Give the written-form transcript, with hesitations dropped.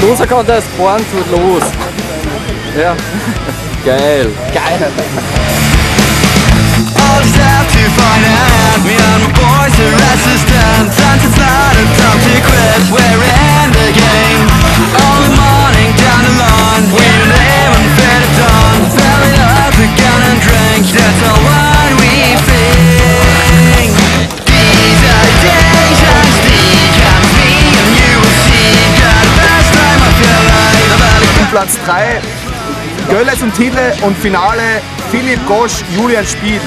Unser Contest Born To Lose. Ja. Geil. Geil. Platz 3, Göller zum Titel und Finale Philipp Gosch, Julian Spiedl.